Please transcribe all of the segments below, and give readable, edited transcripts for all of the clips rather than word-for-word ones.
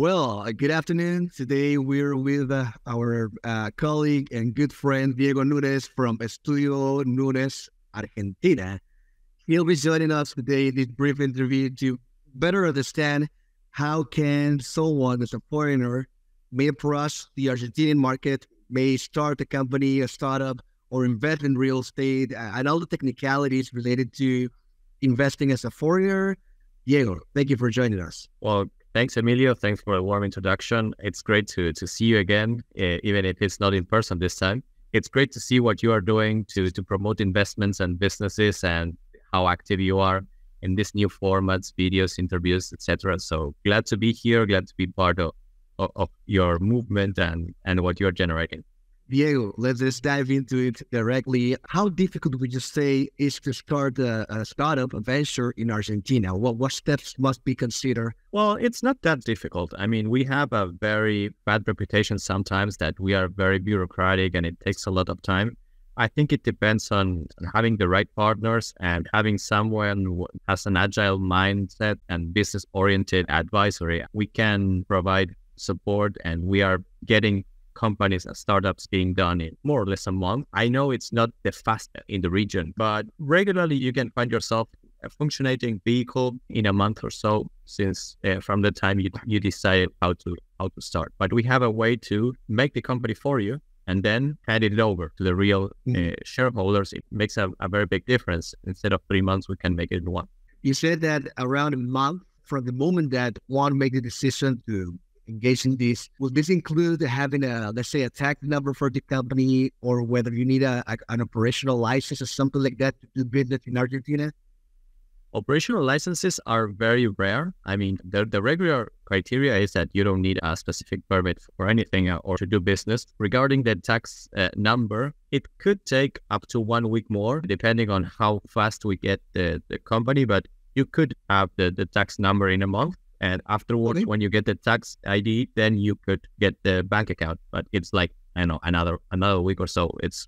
Well, good afternoon. Today we're with our colleague and good friend Diego Nunes from Estudio Nunes, Argentina. He'll be joining us today in this brief interview to better understand how can someone as a foreigner may approach the Argentinian market, may start a company, a startup, or invest in real estate, and all the technicalities related to investing as a foreigner. Diego, thank you for joining us. Well, thanks, Emilio. Thanks for a warm introduction. It's great to see you again, even if it's not in person this time. It's great to see what you are doing to promote investments and businesses and how active you are in these new formats, videos, interviews, etc. So glad to be here, glad to be part of your movement and what you're generating. Diego, let's just dive into it directly. How difficult would you say is to start a startup, a venture in Argentina? What steps must be considered? Well, it's not that difficult. I mean, we have a very bad reputation sometimes that we are very bureaucratic and it takes a lot of time. I think it depends on having the right partners and having someone who has an agile mindset and business-oriented advisory. We can provide support, and we are getting companies and startups being done in more or less a month. I know it's not the fastest in the region, but regularly you can find yourself a functioning vehicle in a month or so since from the time you decide how to start. But we have a way to make the company for you and then hand it over to the real shareholders. It makes a very big difference. Instead of 3 months, we can make it in one. You said that around a month from the moment that one made the decision to engage in this. Will this include having a, let's say, a tax number for the company, or whether you need an operational license or something like that to do business in Argentina? Operational licenses are very rare. I mean, the regular criteria is that you don't need a specific permit for anything or to do business. Regarding the tax number, it could take up to 1 week more, depending on how fast we get the company, but you could have the tax number in a month. And afterwards, when you get the tax ID, then you could get the bank account. But it's like, I know, another week or so. It's,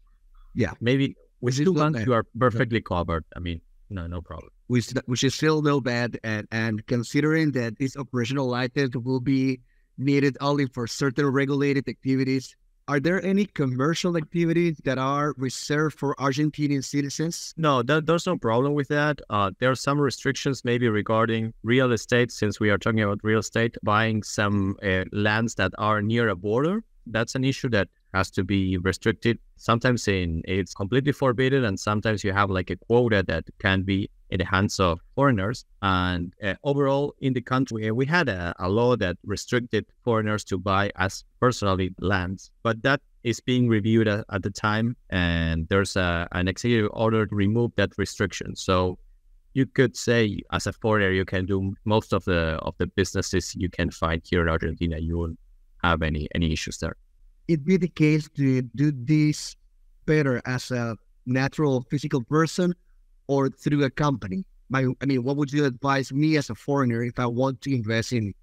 yeah, maybe with 2 months, you are perfectly covered. I mean, no problem. Which is still no bad. And considering that this operational license will be needed only for certain regulated activities, are there any commercial activities that are reserved for Argentinian citizens? No, there's no problem with that. There are some restrictions maybe regarding real estate, since we are talking about real estate, buying some lands that are near a border. That's an issue that has to be restricted. Sometimes it's completely forbidden, and sometimes you have like a quota that can be in the hands of foreigners. And overall in the country, we had a law that restricted foreigners to buy as personally lands, but that is being reviewed at the time. And there's an executive order to remove that restriction. So you could say as a foreigner, you can do most of the businesses you can find here in Argentina. You won't have any issues there. It'd be the case to do this better as a natural physical person or through a company? I mean, what would you advise me as a foreigner if I want to invest in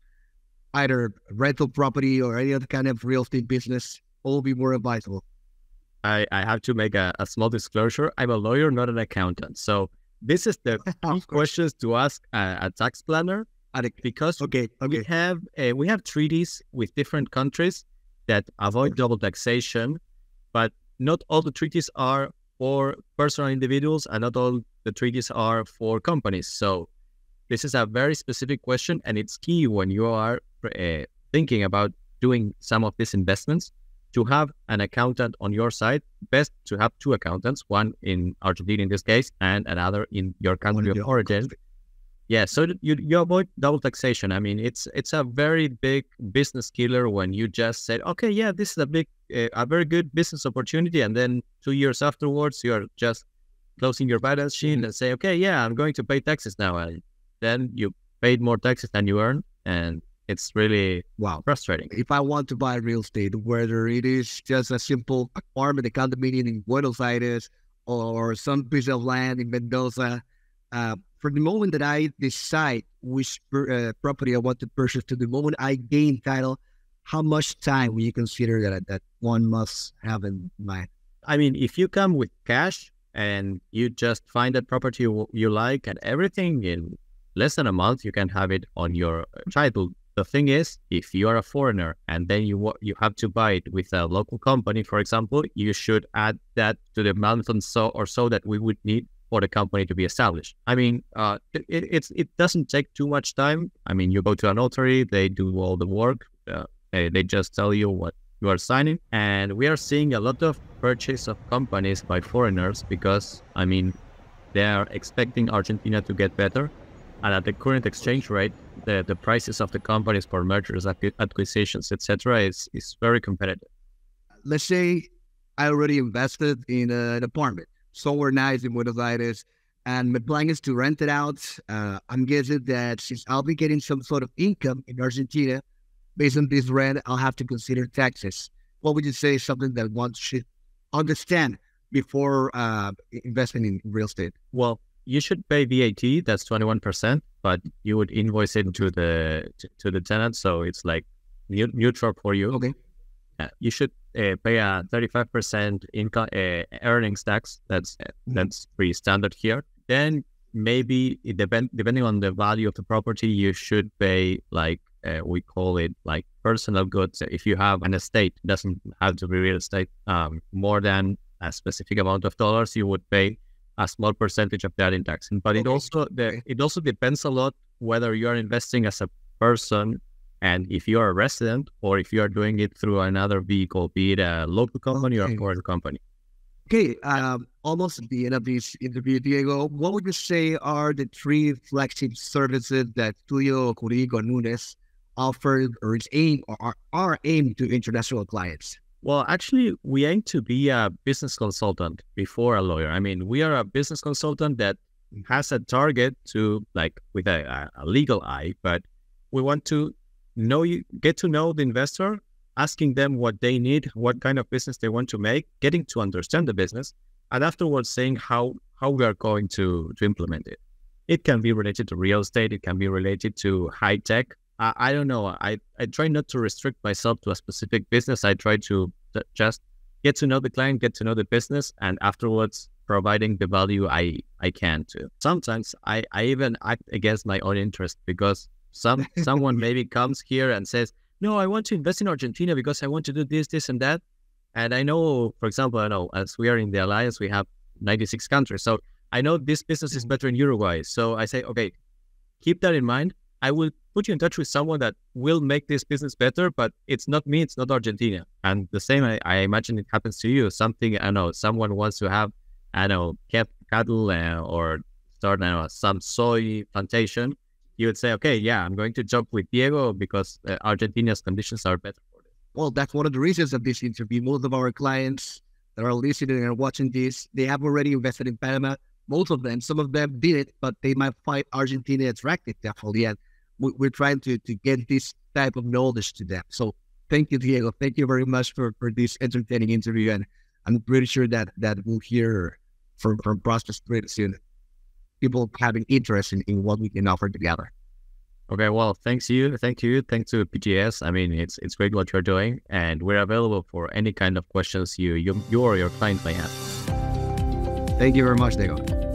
either rental property or any other kind of real estate business? What would be more advisable? I have to make a small disclosure. I'm a lawyer, not an accountant. So this is the questions to ask a tax planner, because we have treaties with different countries that avoid double taxation, but not all the treaties are for personal individuals and not all the treaties are for companies. So this is a very specific question, and it's key when you are thinking about doing some of these investments to have an accountant on your side. Best to have two accountants, one in Argentina in this case, and another in your country of origin. Yeah, so you avoid double taxation. I mean, it's a very big business killer when you just said, okay, yeah, this is a very good business opportunity, and then 2 years afterwards, you are just closing your balance sheet and say, okay, yeah, I'm going to pay taxes now, and then you paid more taxes than you earned, and it's really frustrating. If I want to buy real estate, whether it is just a simple apartment, a condominium in Buenos Aires, or some piece of land in Mendoza, from the moment that I decide which property I want to purchase to the moment I gain title, how much time will you consider that one must have in mind? I mean, if you come with cash and you just find that property you like and everything, in less than a month, you can have it on your title. The thing is, if you are a foreigner and then you have to buy it with a local company, for example, you should add that to the amount or so that we would need for the company to be established. I mean, it doesn't take too much time. I mean, you go to a notary, they do all the work. They just tell you what you are signing. And we are seeing a lot of purchase of companies by foreigners because, I mean, they are expecting Argentina to get better. And at the current exchange rate, the prices of the companies for mergers, acquisitions, etc., is very competitive. Let's say I already invested in an apartment somewhere nice in Buenos Aires, and my plan is to rent it out. I'm guessing that since I'll be getting some sort of income in Argentina, based on this rent, I'll have to consider taxes. What would you say is something that one should understand before investing in real estate? Well, you should pay VAT. That's 21%, but you would invoice it to the tenant, so it's like neutral for you. Okay. You should pay a 35% income earnings tax. That's pretty standard here. Then maybe depending on the value of the property, you should pay like we call it like personal goods. If you have an estate, it doesn't have to be real estate. More than a specific amount of dollars, you would pay a small percentage of that in tax. But okay. it also depends a lot whether you are investing as a person. And if you are a resident, or if you are doing it through another vehicle, be it a local company or a foreign company. Okay, almost at the end of this interview, Diego, what would you say are the three flagship services that Tuyo Curigo Nunes offers or are aimed to international clients? Well, actually, we aim to be a business consultant before a lawyer. I mean, we are a business consultant that has a target to, like, with a legal eye, but we want to get to know the investor, asking them what they need, what kind of business they want to make, getting to understand the business, and afterwards saying how we are going to implement it. It can be related to real estate. It can be related to high tech. I don't know. I try not to restrict myself to a specific business. I try to just get to know the client, get to know the business, and afterwards providing the value I can to. Sometimes I even act against my own interest because someone maybe comes here and says, no, I want to invest in Argentina because I want to do this and that. And I know, for example, as we are in the Alliance, we have 96 countries. So I know this business is better in Uruguay. So I say, okay, keep that in mind. I will put you in touch with someone that will make this business better, but it's not me, it's not Argentina. And the same, I imagine it happens to you. Someone wants to have, cattle or start, some soy plantation. You would say, okay, yeah, I'm going to jump with Diego because Argentina's conditions are better for this. Well, that's one of the reasons of this interview. Most of our clients that are listening and watching this, they have already invested in Panama. Most of them, some of them did it, but they might find Argentina attractive, definitely. And we're trying to get this type of knowledge to them. So thank you, Diego. Thank you very much for this entertaining interview. And I'm pretty sure that we'll hear from prospects pretty soon. People having interest in what we can offer together. Okay, well, thank you. Thanks to PGS. I mean, it's great what you're doing, and we're available for any kind of questions you or your client may have. Thank you very much, Diego.